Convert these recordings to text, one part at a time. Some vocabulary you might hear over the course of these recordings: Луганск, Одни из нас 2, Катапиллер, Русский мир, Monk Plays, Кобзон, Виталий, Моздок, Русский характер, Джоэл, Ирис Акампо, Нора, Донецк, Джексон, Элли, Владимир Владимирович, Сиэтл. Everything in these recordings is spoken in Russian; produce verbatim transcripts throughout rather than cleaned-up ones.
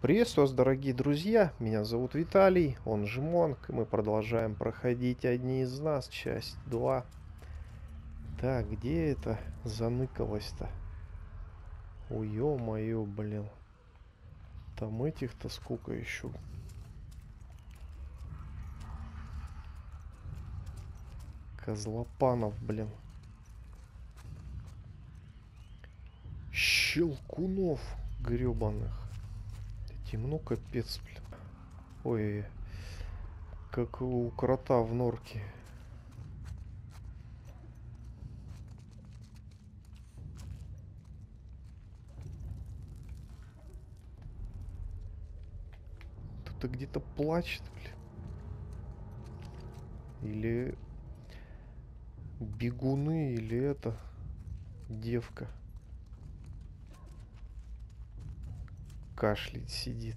Приветствую вас, дорогие друзья, меня зовут Виталий, он же Монк, и мы продолжаем проходить «Одни из нас», часть два. Так, где это заныкалось-то? Ой, ё-моё, блин. Там этих-то сколько ищу. Козлопанов, блин. Щелкунов грёбаных. Темно, капец, блин. Ой, как у крота в норке. Кто-то где-то плачет, блин. Или бегуны, или это девка. Кашляет, сидит.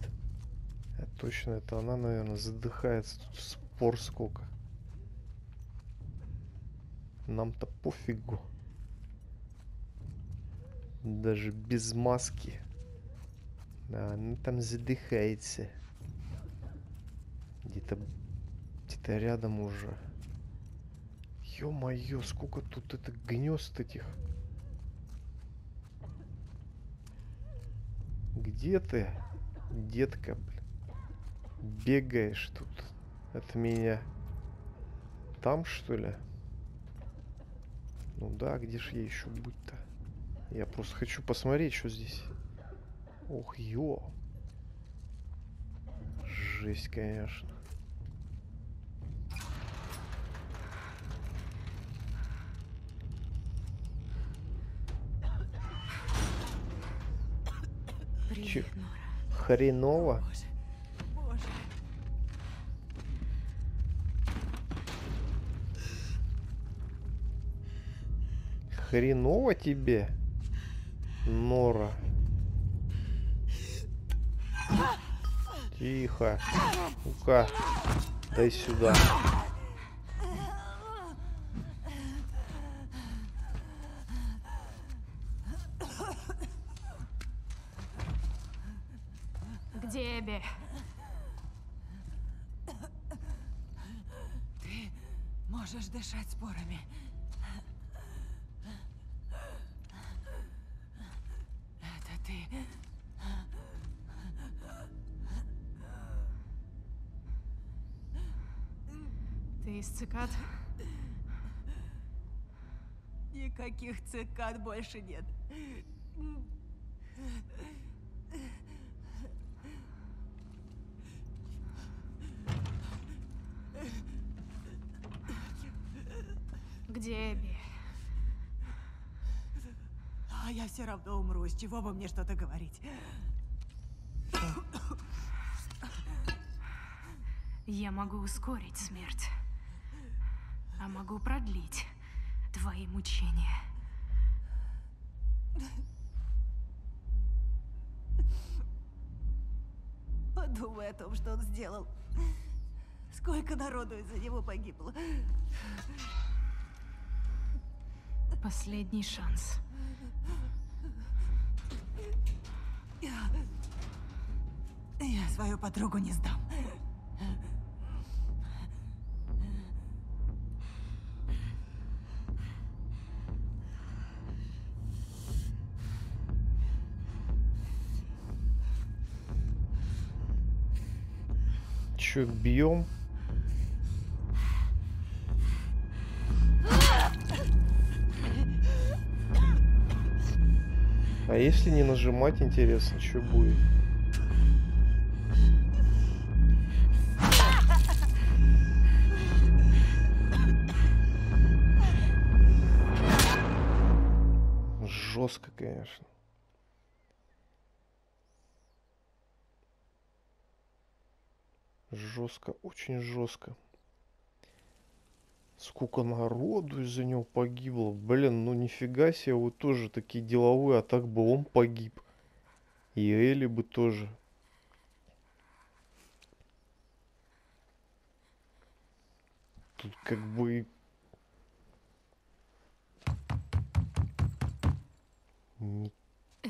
А точно, это она, наверное, задыхается. Тут спор сколько. Нам-то пофигу. Даже без маски. А она там задыхается. Где-то... Где-то рядом уже. Ё-моё, сколько тут это гнезд этих. Где ты, детка, блин, бегаешь тут от меня? Там, что ли? Ну да, где же я еще быть-то? Я просто хочу посмотреть, что здесь. Ох, ё. Жесть, конечно. Привет, Нора. Хреново. Боже, боже. Хреново тебе, Нора. Тихо. Ну-ка, дай сюда. Тебе. Ты можешь дышать спорами. Это ты. Ты из цикад? Никаких цикад больше нет. Деби. А я все равно умру. С чего бы мне что-то говорить? Я могу ускорить смерть, а могу продлить твои мучения. Подумай о том, что он сделал. Сколько народу из-за него погибло. Последний шанс. Я... Я свою подругу не сдам. Чё, бьем? А если не нажимать, интересно, что будет? Жестко, конечно. Жестко, очень жестко. Сколько народу из-за него погибло. Блин, ну нифига себе, вы тоже такие деловые, а так бы он погиб. И Элли бы тоже. Тут как бы... Не,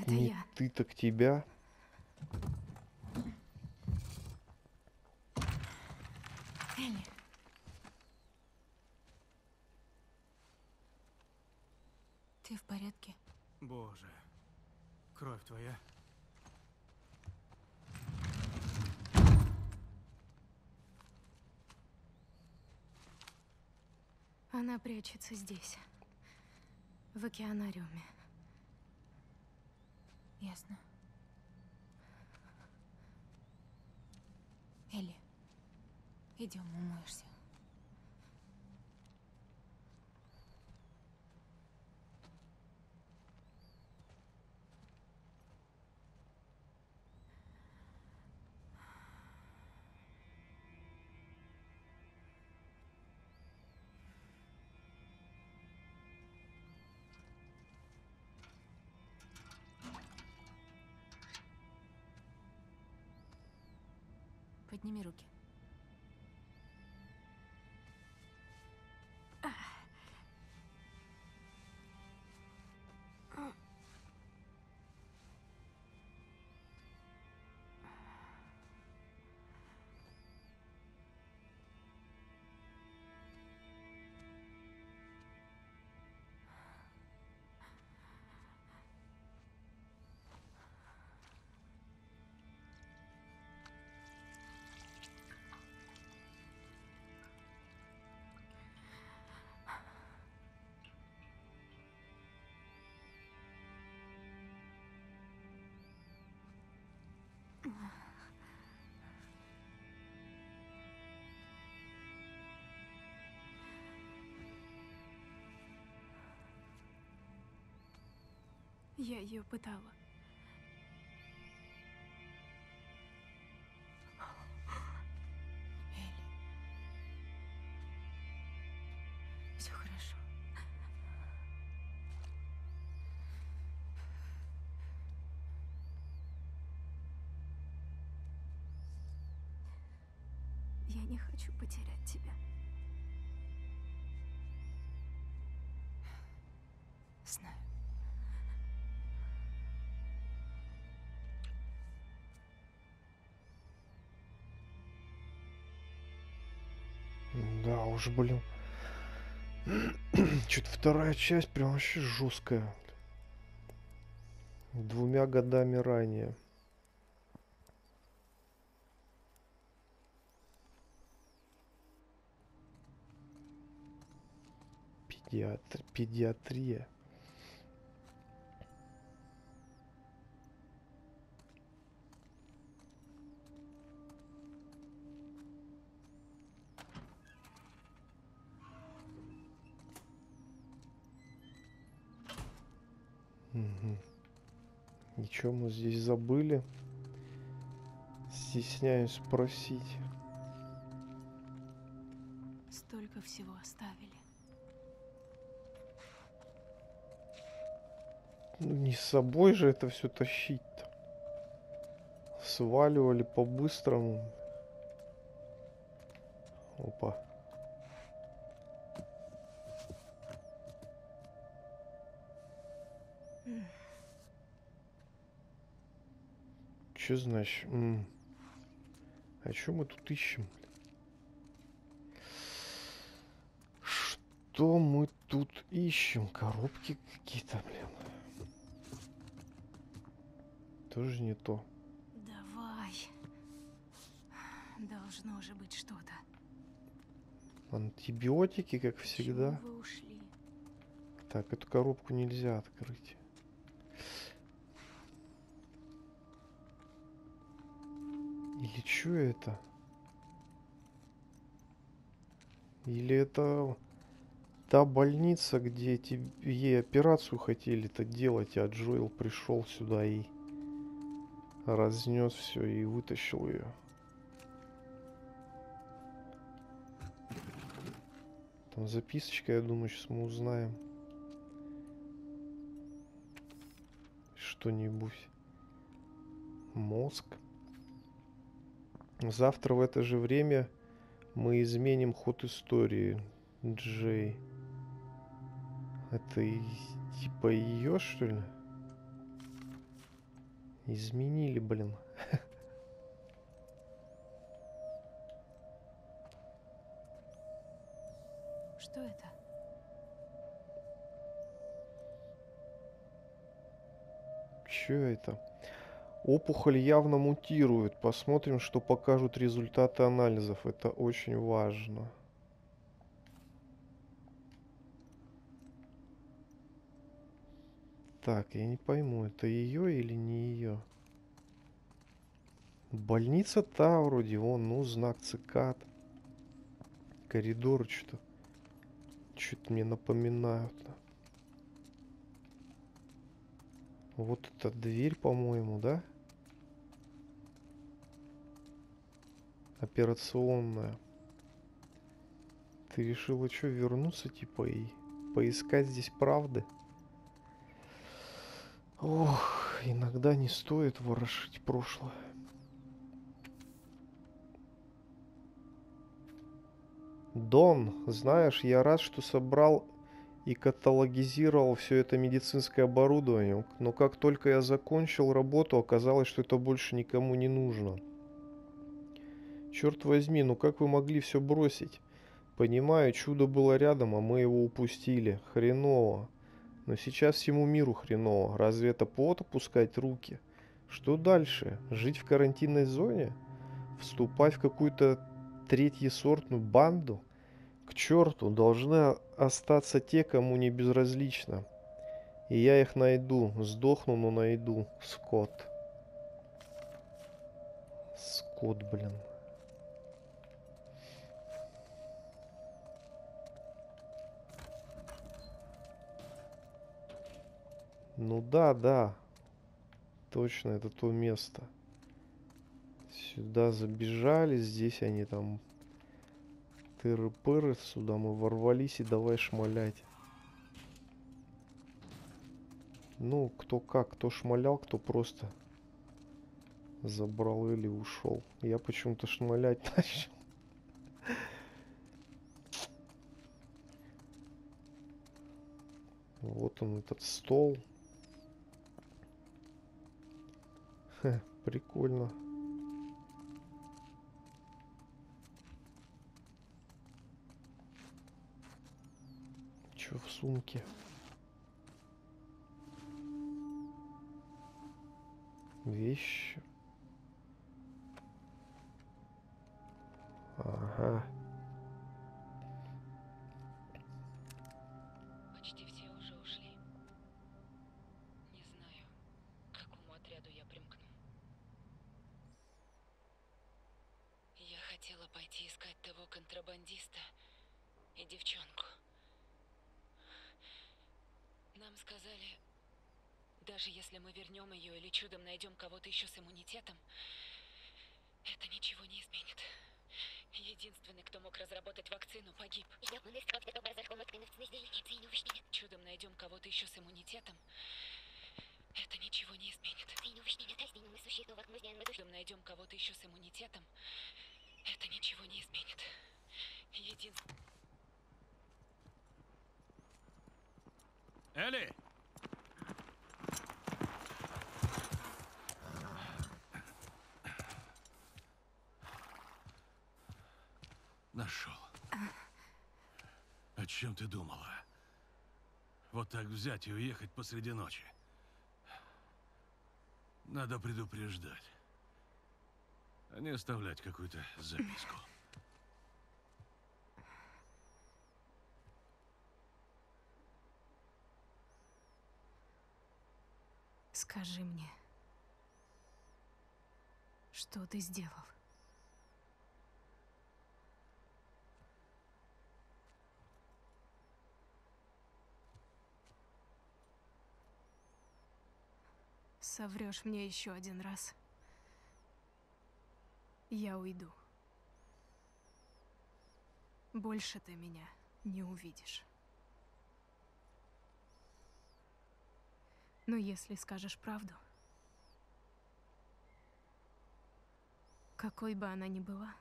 не ты, так тебя. Боже, кровь твоя. Она прячется здесь, в океанариуме. Ясно. Элли, идем, умоешься. Подними руки. Я ее пытала. Элли. Все хорошо. Я не хочу потерять тебя. Знаю. Да уж, блин. Чё-то вторая часть прям вообще жесткая. Двумя годами ранее. Педиатр... Педиатрия. Ничего мы здесь забыли. Стесняюсь спросить. Столько всего оставили. Ну, не с собой же это все тащить-то. Сваливали по-быстрому. Опа. Что значит? М-м. А что мы тут ищем? Что мы тут ищем? Коробки какие-то, блин. Тоже не то. Давай. Должно же быть что-то. Антибиотики, как всегда. Вы ушли? Так, эту коробку нельзя открыть. Или что это? Или это та больница, где ей операцию хотели-то делать, а Джоэл пришел сюда и разнес все и вытащил ее. Там записочка, я думаю, сейчас мы узнаем что-нибудь. Мозг. Завтра в это же время мы изменим ход истории, Джей. Это типа ее, что ли? Изменили, блин. Что это? Че это? Опухоль явно мутирует. Посмотрим, что покажут результаты анализов. Это очень важно. Так, я не пойму, это ее или не ее? Больница та вроде, вон, ну, знак цикад. Коридор что-то. Что-то мне напоминают. Вот эта дверь, по-моему, да? Операционная. Ты решила что, вернуться, типа, и поискать здесь правды? Ох, иногда не стоит ворошить прошлое. Дон, знаешь, я рад, что собрал и каталогизировал все это медицинское оборудование, но как только я закончил работу, оказалось, что это больше никому не нужно. Черт возьми, ну как вы могли все бросить? Понимаю, чудо было рядом, а мы его упустили. Хреново. Но сейчас всему миру хреново. Разве это повод опускать руки? Что дальше? Жить в карантинной зоне? Вступать в какую-то третьесортную банду? К черту, должны остаться те, кому не безразлично. И я их найду. Сдохну, но найду. Скот. Скот, блин. Ну да, да. Точно, это то место. Сюда забежали, здесь они там тыры-пыры, сюда мы ворвались и давай шмалять. Ну, кто как, кто шмалял, кто просто забрал или ушел. Я почему-то шмалять начал. Вот он, этот стол. Ха, прикольно. В сумке вещи. Ага. Почти все уже ушли. Не знаю, к какому отряду я примкну. Я хотела пойти искать того контрабандиста и девчонку. Нам сказали, даже если мы вернем ее или чудом найдем кого-то еще с иммунитетом, это ничего не изменит. Единственный, кто мог разработать вакцину, погиб. Чудом найдем кого-то еще с иммунитетом, это ничего не изменит. Чудом найдем кого-то еще с иммунитетом, это ничего не изменит. Единственный... Элли! Нашел. О чем ты думала? Вот так взять и уехать посреди ночи. Надо предупреждать. А не оставлять какую-то записку. Скажи мне, что ты сделал? Соврёшь мне еще один раз, я уйду. Больше ты меня не увидишь. Но если скажешь правду, какой бы она ни была,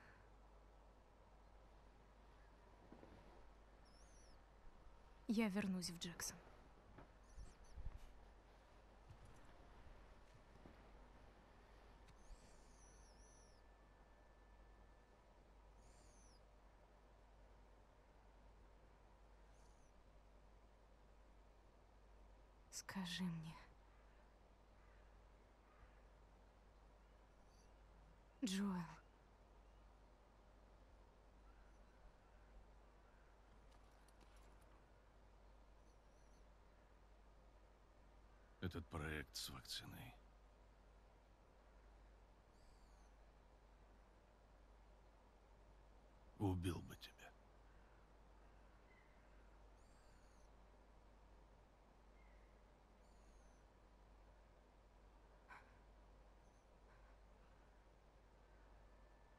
я вернусь в Джексон. Скажи мне, Джоэл. Этот проект с вакциной. Убил бы тебя.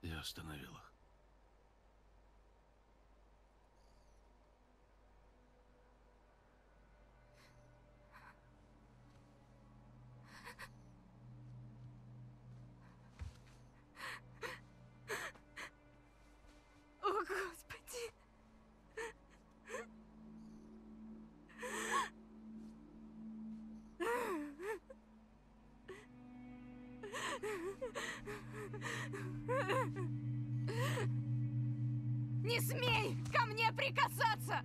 Я остановил их. Не смей ко мне прикасаться!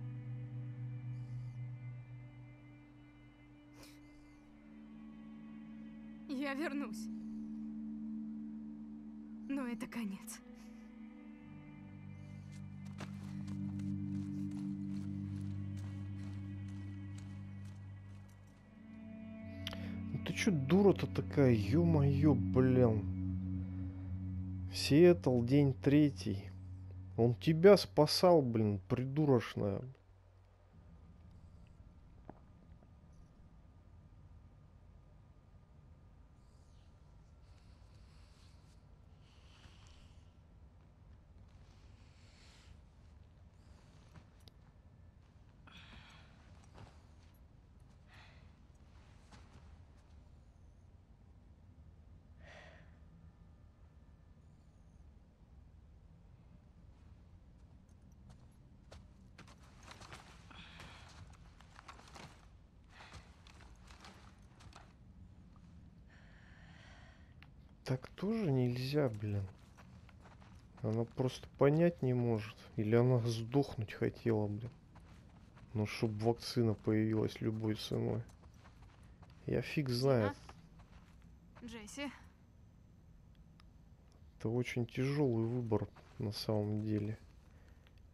Я вернусь. Но это конец. Ну ты чё, дура-то такая, ё-моё, блин. Сиэтл, день третий. Он тебя спасал, блин, придурочная. Так тоже нельзя, блин. Она просто понять не может. Или она сдохнуть хотела, блин. Ну, чтобы вакцина появилась любой ценой. Я фиг знает. Джесси. Это очень тяжелый выбор на самом деле.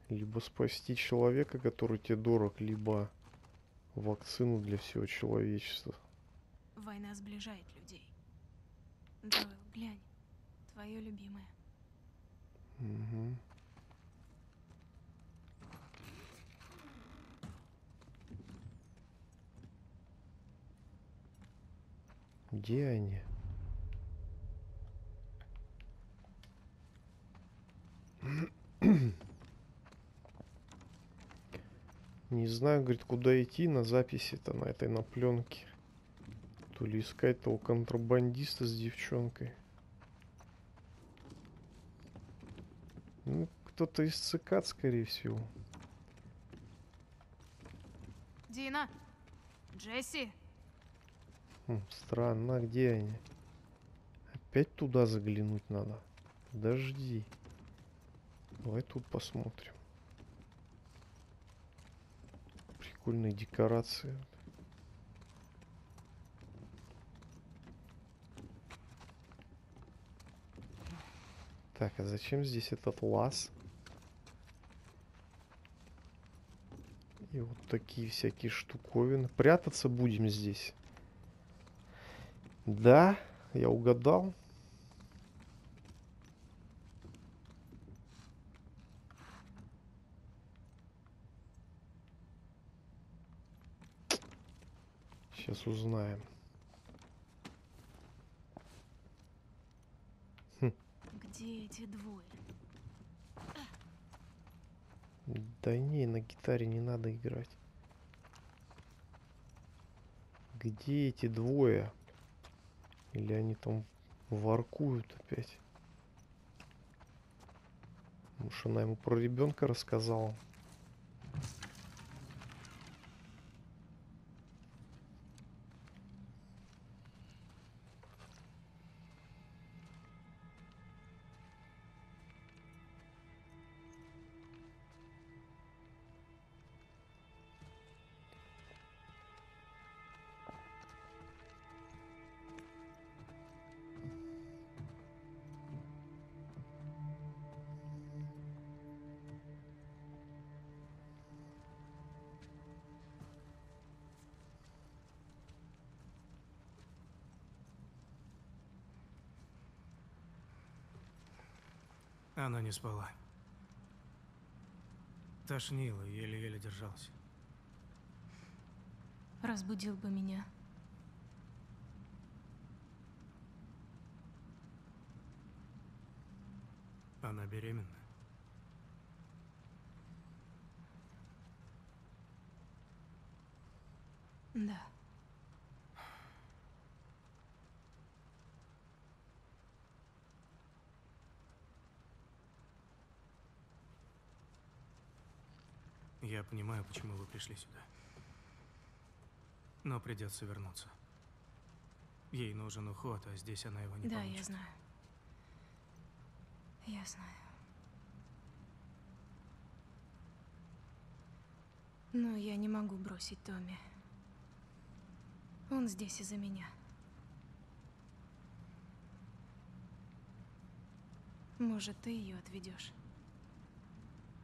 Либо спасти человека, который тебе дорог, либо вакцину для всего человечества. Война сближает людей. Джоэл, глянь, твое любимое. Угу. Где они? Не знаю, говорит, куда идти на записи-то, на этой, на пленке. То ли искать того контрабандиста с девчонкой. Ну, кто-то из цикад, скорее всего. Дина! Джесси! Хм, странно, где они? Опять туда заглянуть надо. Подожди. Давай тут посмотрим. Прикольные декорации. Так, а зачем здесь этот лаз? И вот такие всякие штуковины. Прятаться будем здесь. Да, я угадал. Сейчас узнаем. Где эти двое? Да не, на гитаре не надо играть. Где эти двое? Или они там воркуют опять? Может, она ему про ребенка рассказала? Она не спала. Тошнила, еле-еле держалась. Разбудил бы меня. Она беременна? Да. Я понимаю, почему вы пришли сюда. Но придется вернуться. Ей нужен уход, а здесь она его не получит. Да, я знаю. Я знаю. Но я не могу бросить Томми. Он здесь из-за меня. Может, ты ее отведешь?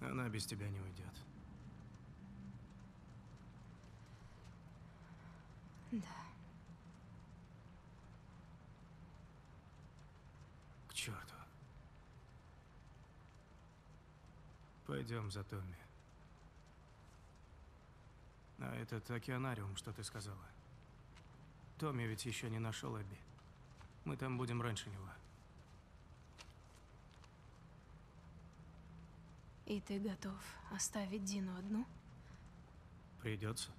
Она без тебя не уйдет. Да. К черту. Пойдем за Томми. А этот океанариум, что ты сказала? Томми ведь еще не нашел Эбби. Мы там будем раньше него. И ты готов оставить Дину одну? Придется.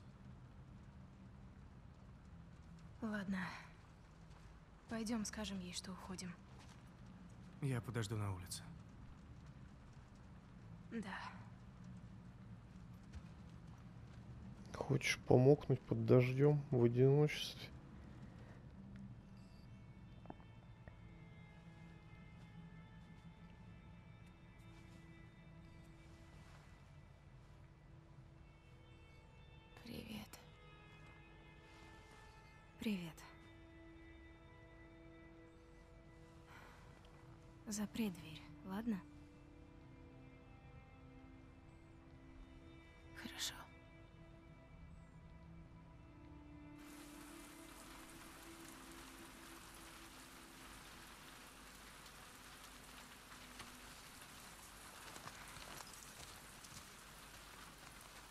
Ладно. Пойдем, скажем ей, что уходим. Я подожду на улице. Да. Хочешь помокнуть под дождем в одиночестве? Привет. Привет. Запри дверь, ладно? Хорошо.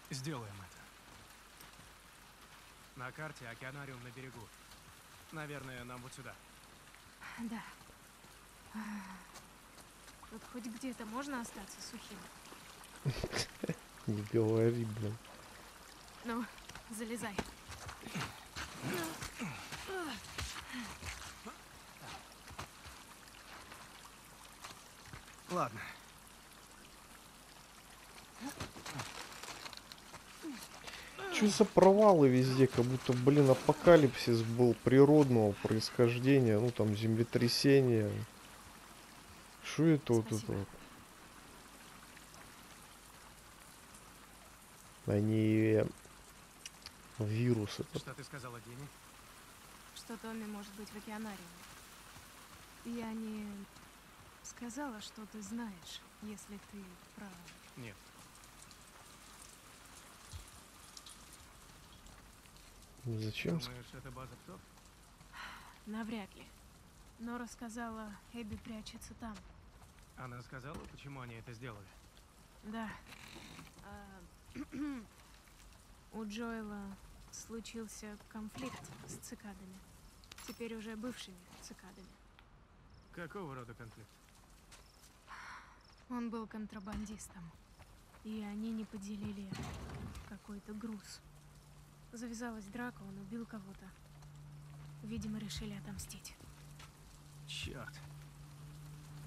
Сделаем это. На карте океанариум на берегу. Наверное, нам вот сюда. Да. Тут хоть где-то можно остаться сухим? Не говори, блин. Ну, залезай. Ладно. Что за провалы везде, как будто, блин, апокалипсис был природного происхождения, ну там землетрясение. Что это вот это вот? Они вирусы. Что ты сказала, Дени? Что Томми может быть в океанариуме. Я не сказала, что ты знаешь, если ты права. Нет. Зачем? Думаешь, это база птов? Навряд ли. Нора сказала, Эбби прячется там. Она сказала, почему они это сделали? Да. У Джоэла случился конфликт с цикадами. Теперь уже бывшими цикадами. Какого рода конфликт? Он был контрабандистом. И они не поделили какой-то груз. Завязалась драка, он убил кого-то. Видимо, решили отомстить. Черт.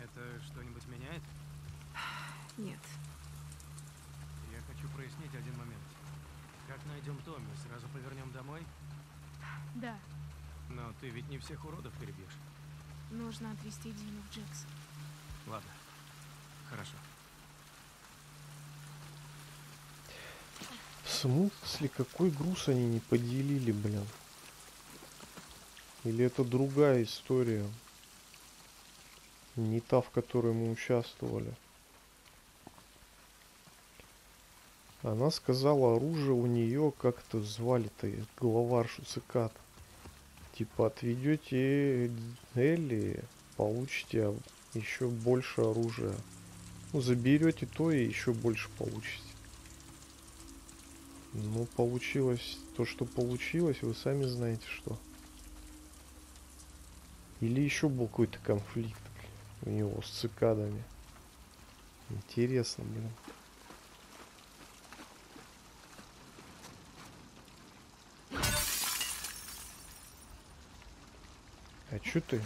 Это что-нибудь меняет? Нет. Я хочу прояснить один момент. Как найдем Томми, сразу повернем домой? Да. Но ты ведь не всех уродов перебьешь. Нужно отвезти Дину в Джексон. Ладно. Хорошо. В смысле, какой груз они не поделили, блин? Или это другая история? Не та, в которой мы участвовали. Она сказала, оружие у нее как-то звали-то главаршу цикад. Типа, отведете Элли, получите еще больше оружия. Ну, заберете то и еще больше получите. Ну, получилось то, что получилось, вы сами знаете, что. Или еще был какой-то конфликт у него с цикадами. Интересно, блин. А чё ты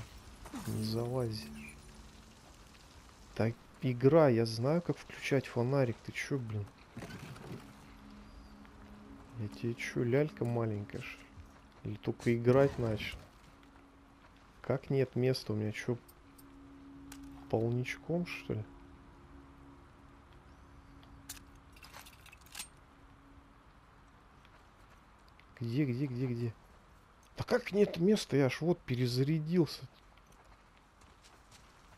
не залазишь? Так, игра, я знаю, как включать фонарик. Ты чё, блин? Я тебе чё, лялька маленькая, что ли? Или только играть начал? Как нет места? У меня чё, полничком, что ли? Где, где, где, где? Да как нет места? Я аж вот перезарядился.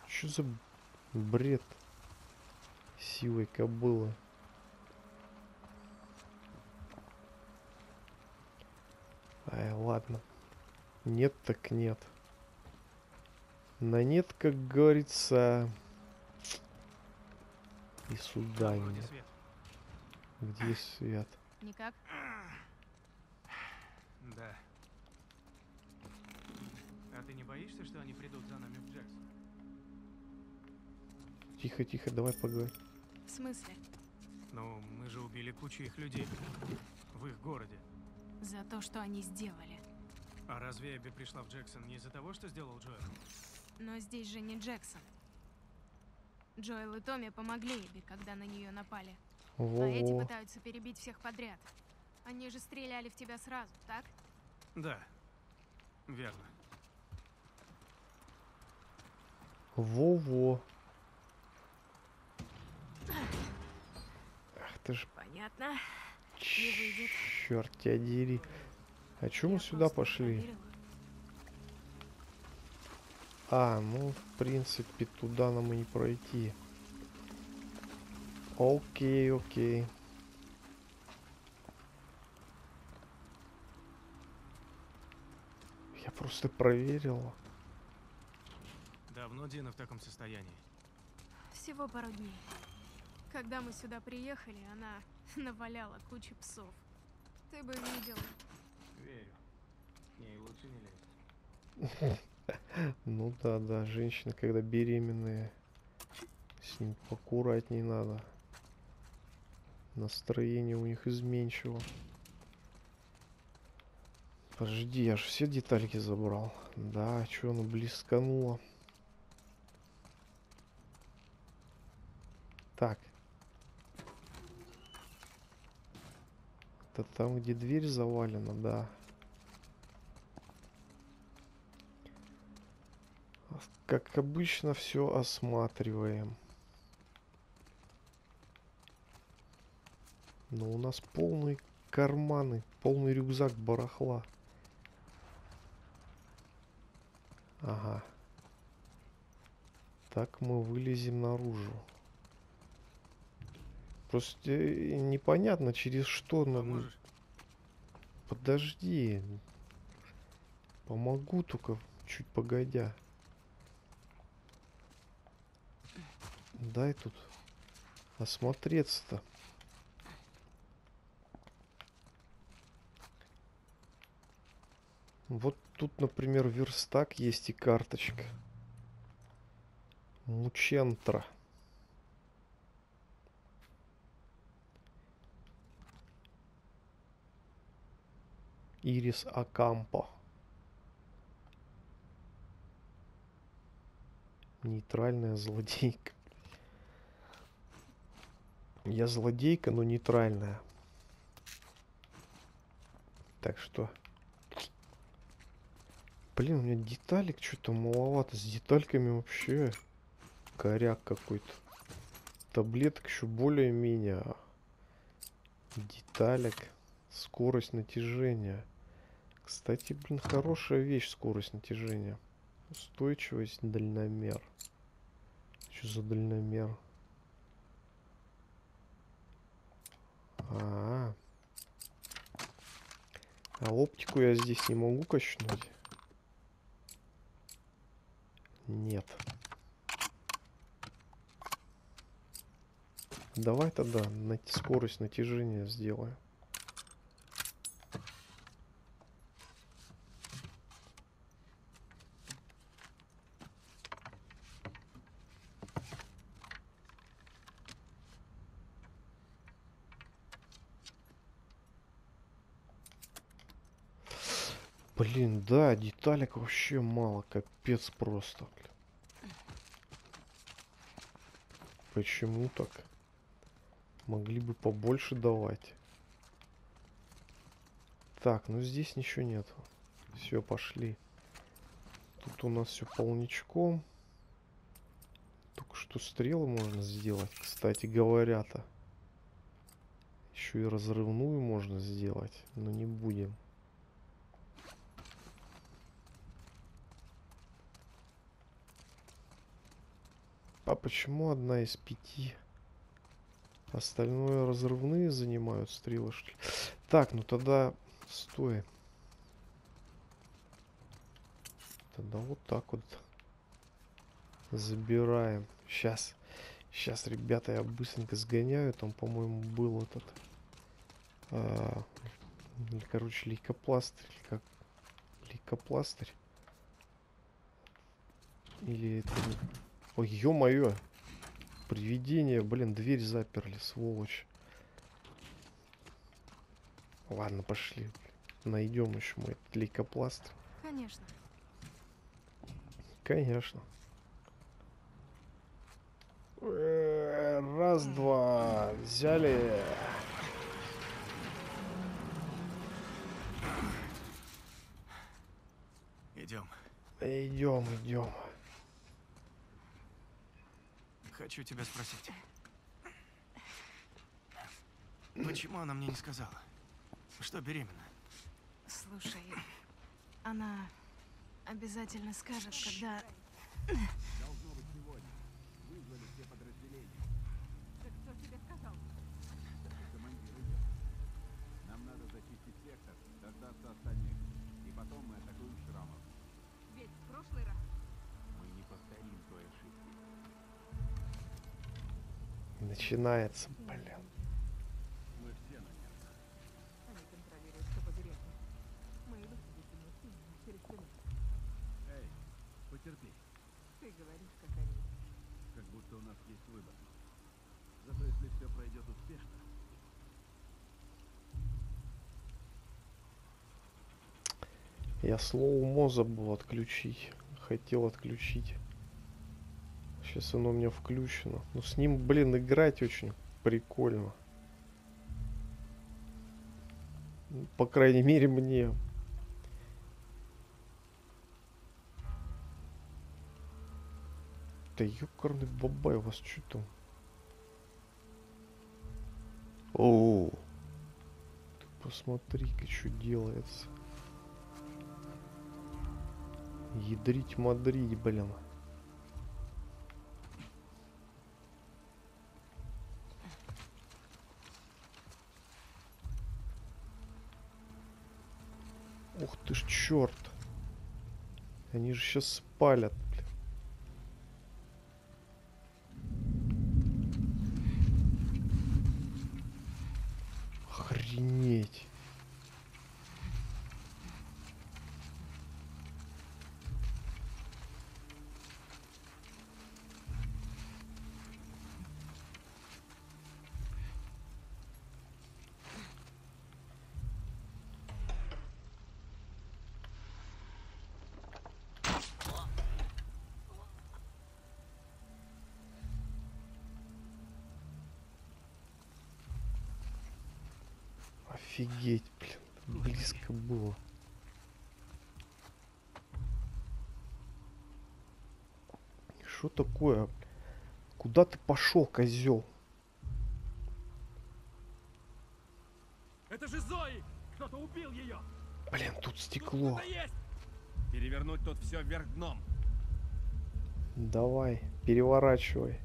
Чё за бред? Сивой кобылы. Ай, ладно. Нет так нет. На нет, как говорится, и суда нет. Где свет? Никак. Да. А ты не боишься, что они придут за нами в Джексон? Тихо, тихо, давай поговорим. В смысле? Ну, мы же убили кучу их людей в их городе. За то, что они сделали. А разве Эбби пришла в Джексон не из-за того, что сделал Джоэл? Но здесь же не Джексон. Джоэл и Томми помогли Эбби, когда на нее напали. Во-во. А эти пытаются перебить всех подряд. Они же стреляли в тебя сразу, так? Да, верно. Во-во. Ах ты ж... Понятно. Черт тебя дери. А чё мы сюда пошли? А, ну, в принципе, туда нам и не пройти. Окей, окей. Я просто проверил. Давно Дина в таком состоянии? Всего пару дней. Когда мы сюда приехали, она наваляла кучу псов. Ты бы видела. Верю. Ей лучше не лезть. Ну да, да, женщины, когда беременные, с ним поаккуратней надо. Настроение у них изменчиво. Подожди, я же все детальки забрал. Да, чё, она близканула. Так. Это там, где дверь завалена, да. Как обычно, все осматриваем. Но у нас полные карманы, полный рюкзак барахла. Ага. Так мы вылезем наружу. Просто непонятно, через что нам... Подожди. Помогу только чуть погодя. Дай тут осмотреться-то. Вот тут, например, верстак есть и карточка. Мучентра. Ирис Акампо. Нейтральная злодейка. Я злодейка, но нейтральная. Так что... Блин, у меня деталек что-то маловато. С детальками вообще коряк какой-то. Таблеток еще более-менее. Деталек. Скорость натяжения. Кстати, блин, хорошая вещь скорость натяжения. Устойчивость, дальномер. Что за дальномер? А, -а, -а. А оптику я здесь не могу качнуть? Нет. Давай тогда скорость натяжения сделаем. Блин, да, деталек вообще мало, капец просто. Почему так? Могли бы побольше давать. Так, ну здесь ничего нет. Все, пошли. Тут у нас все полничком. Только что стрелы можно сделать, кстати говоря-то. Еще и разрывную можно сделать, но не будем. А почему одна из пяти? Остальное разрывные занимают стрелы, что ли? Так, ну тогда... Стой. Тогда вот так вот. Забираем. Сейчас. Сейчас, ребята, я быстренько сгоняю. Там, по-моему, был этот... А, короче, лейкопластырь. Как? Лейкопластырь. Или это... Ой, ё-моё, привидение, блин, дверь заперли, сволочь. Ладно, пошли, найдем еще мы этот лейкопласт. Конечно. Конечно. Раз, два, взяли. Идем. Идем, идем. Хочу тебя спросить. Почему она мне не сказала, что беременна? Слушай, она обязательно скажет, когда... Должно быть сегодня. Вызвали все подразделения. Так кто тебе сказал? Командир идет. Нам надо зачистить сектор, дождаться остальных. И потом мы атакуем Шрамов. Ведь в прошлый раз... Мы не повторим твои ошибки. Начинается, блин. Мы все на нервах. Они контролируют, что побережье. Мы идут через стену. Эй, потерпи. Ты говоришь, как они. Как будто у нас есть выбор. Зато если все пройдет успешно. Я слоумо забыл отключить. Хотел отключить. Сейчас оно у меня включено. Но с ним, блин, играть очень прикольно. По крайней мере, мне. Да ёкарный бабай, у вас что там? О, ты посмотри-ка, что делается. Ядрить, мадрить, блин. Ух ты ж, черт. Они же сейчас спалят. Охренеть. Офигеть, блин, близко было. Что такое? Куда ты пошел, козел? Это же Зои! Кто-то убил ее! Блин, тут стекло. Тут перевернуть тут все вверх дном. Давай, переворачивай.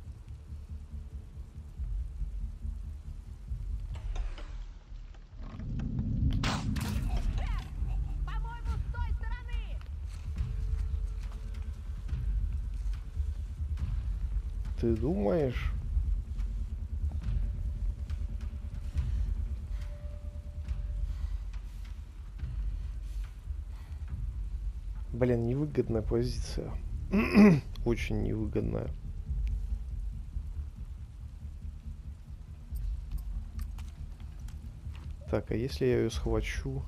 Ты думаешь? Блин, невыгодная позиция. Очень невыгодная. Так, а если я ее схвачу?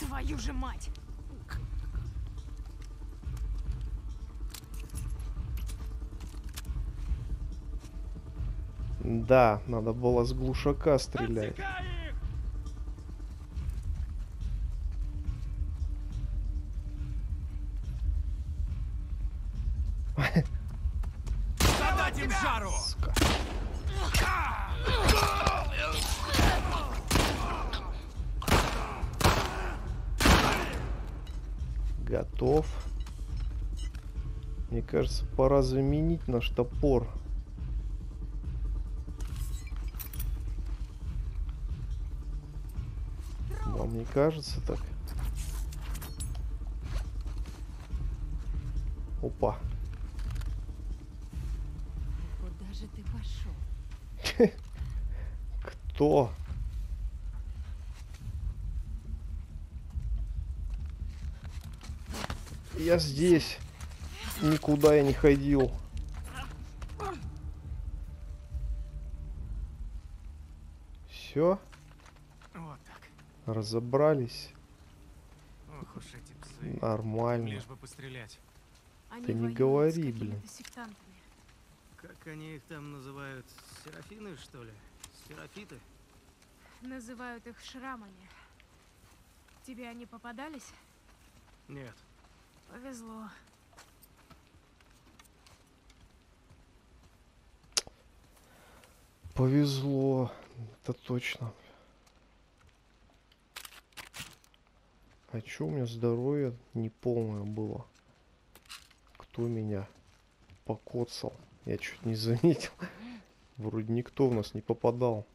Твою же мать! Да, надо было с глушака стрелять. Готов. Мне кажется, пора заменить наш топор. Вам не кажется так? Опа. Куда же ты пошел? Кто? Я здесь. Никуда я не ходил. Все. Вот так. Разобрались. Ох уж эти псы. Нормально. Лишь бы пострелять. Ты не говори, блин. Как они их там называют? Серафины, что ли? Серафиты? Называют их шрамами. Тебе они попадались? Нет. Повезло. Повезло, это точно. А чё у меня здоровье неполное было? Кто меня покоцал? Я чуть не заметил. Вроде никто в нас не попадал.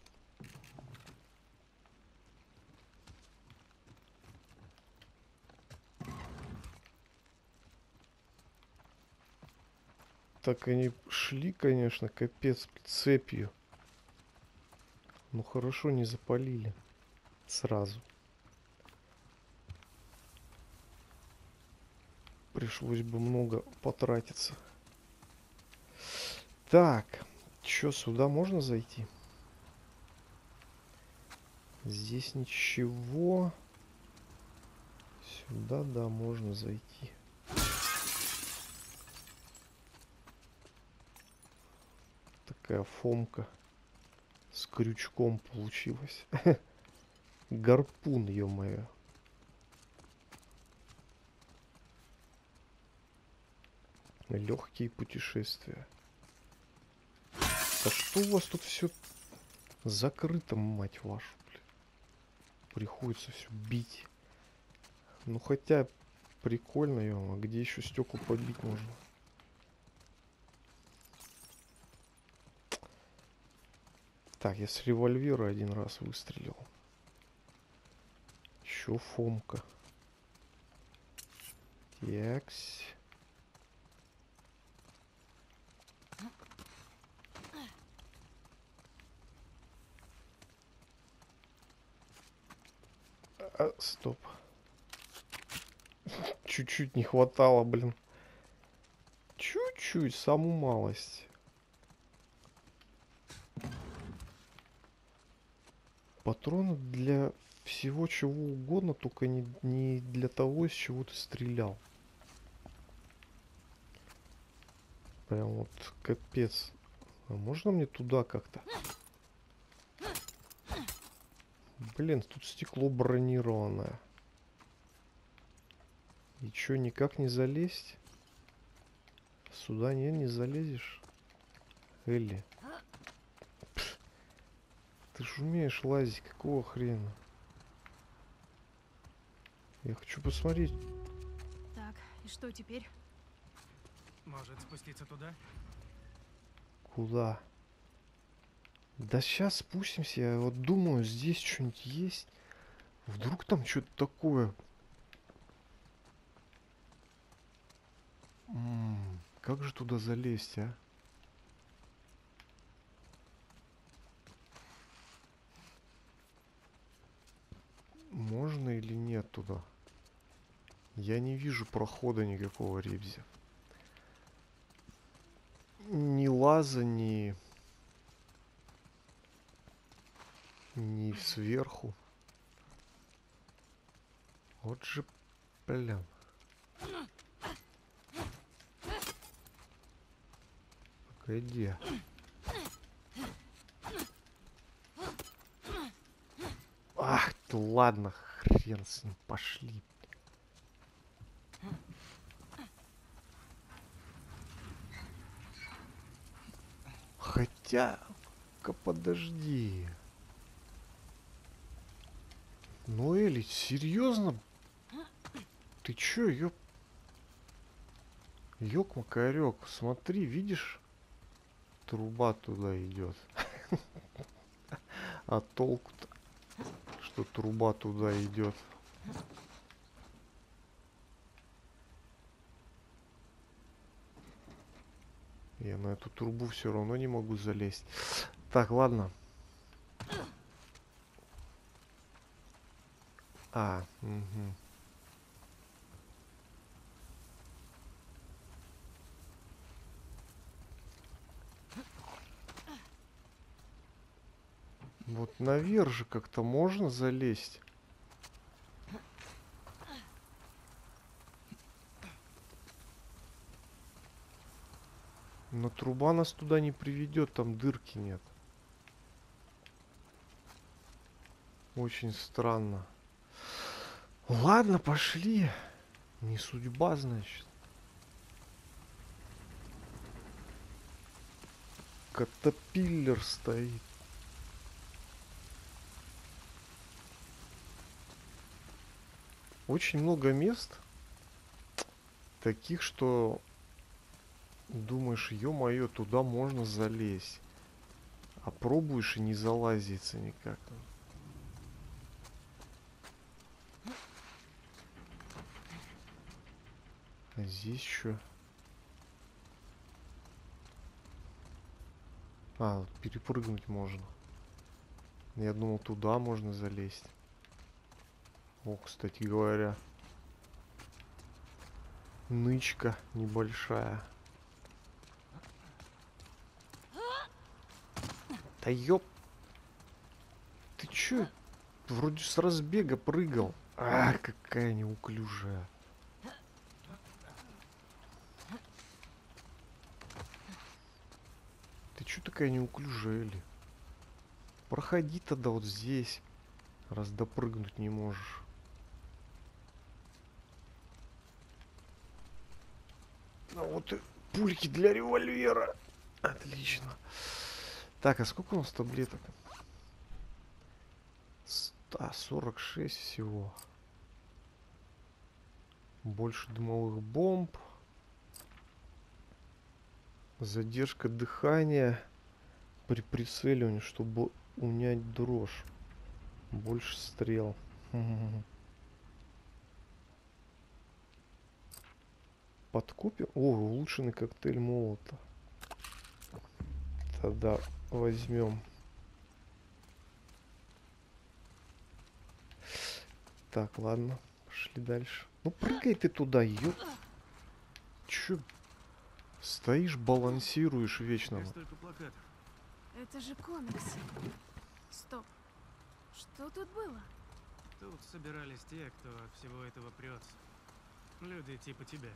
Так они шли, конечно, капец, цепью. Ну хорошо, не запалили сразу. Пришлось бы много потратиться. Так, чё, сюда можно зайти? Здесь ничего. Сюда, да, можно зайти. Такая фомка с крючком получилась. Гарпун, ё-моё. Легкие путешествия. Да что у вас тут все закрыто, мать вашу, блин. Приходится все бить. Ну хотя прикольно, ё-моё, где еще стекло побить можно? Так, я с револьвера один раз выстрелил. Еще фомка. Текс. А, стоп. Чуть-чуть не хватало, блин. Чуть-чуть, саму малость. Патроны для всего чего угодно, только не, не для того, из чего ты стрелял. Прям вот капец. А можно мне туда как-то? Блин, тут стекло бронированное. И чё, никак не залезть? Сюда не, не залезешь. Элли. Ты ж умеешь лазить, какого хрена? Я хочу посмотреть. Так, и что теперь? Может спуститься туда? Куда? Да сейчас спустимся, я вот думаю, здесь что-нибудь есть. Вдруг там что-то такое. М-м, как же туда залезть, а? или нет туда? Я не вижу прохода никакого, ребзи. Ни лаза, ни... ни сверху. Вот же, блин. Погоди. Ах, ты ладно, хрен с ним, пошли. Хотя-ка подожди. Ну, Элли, серьезно? Ты чё, ёп... ёк-макарёк, смотри, видишь? Труба туда идет. А толку-то, что труба туда идет? Я на эту трубу все равно не могу залезть. Так, ладно. А, угу. Вот наверх же как-то можно залезть. Но труба нас туда не приведет, там дырки нет. Очень странно. Ладно, пошли. Не судьба, значит. Катапиллер стоит. Очень много мест таких, что думаешь, ё-моё, туда можно залезть. А пробуешь и не залазится никак. А здесь что? А, перепрыгнуть можно. Я думал, туда можно залезть. О, кстати говоря, нычка небольшая. Да ёп! Ты чё? Вроде с разбега прыгал. А, какая неуклюжая. Ты чё такая неуклюжая, Элли? Проходи тогда вот здесь, раз допрыгнуть не можешь. А вот и пульки для револьвера. Отлично. Так, а сколько у нас таблеток? сто сорок шесть всего. Больше дымовых бомб. Задержка дыхания при прицеливании, чтобы унять дрожь. Больше стрел. Подкупим. О, улучшенный коктейль молота. Тогда возьмем. Так, ладно, пошли дальше. Ну прыгай ты туда, ёп. Чё? Стоишь, балансируешь вечно. Это же комиксы. Стоп. Что тут было? Тут собирались те, кто от всего этого прется. Люди типа тебя.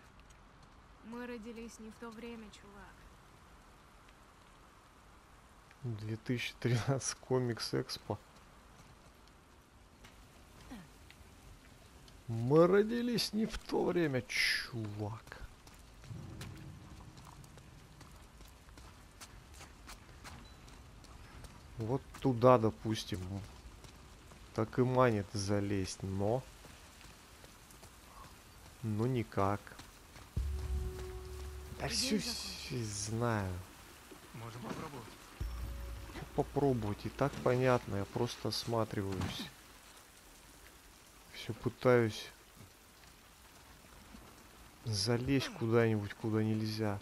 Мы родились не в то время, чувак. две тысячи тринадцать комикс экспо. Мы родились не в то время, чувак. Вот туда, допустим, так и манит залезть, но... Ну никак. Да все, все знаю. Можем попробовать. Попробовать, и так понятно, я просто осматриваюсь. Все пытаюсь залезть куда-нибудь, куда нельзя.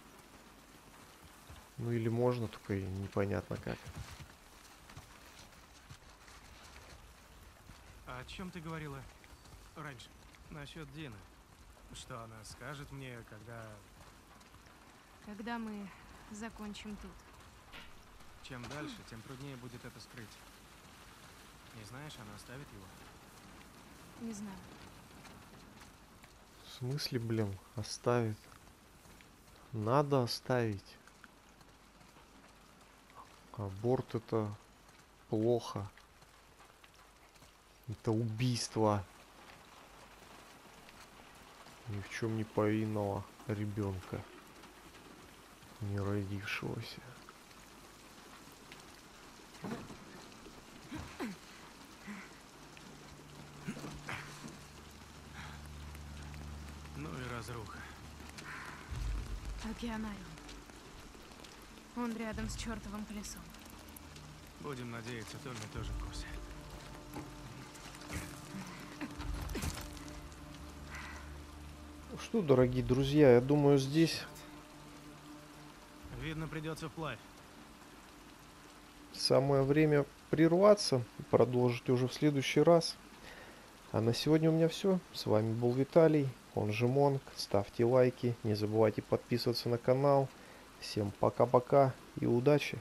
Ну или можно, только и непонятно как. О чем ты говорила? раньше. Насчет Дины. Что она скажет мне, когда... Когда мы закончим тут. Чем дальше, тем труднее будет это скрыть. Не знаешь, она оставит его? Не знаю. В смысле, блин, оставит? Надо оставить. Аборт — это плохо. Это убийство. Ни в чем не повинного ребенка, не родившегося. Ну и разруха. Океанариум. Он рядом с чертовым колесом. Будем надеяться, Томми тоже в курсе. Что, дорогие друзья, я думаю, здесь... Видно, придется вплавь. Самое время прерваться и продолжить уже в следующий раз. А на сегодня у меня все. С вами был Виталий, он же Монг. Ставьте лайки, не забывайте подписываться на канал. Всем пока-пока и удачи!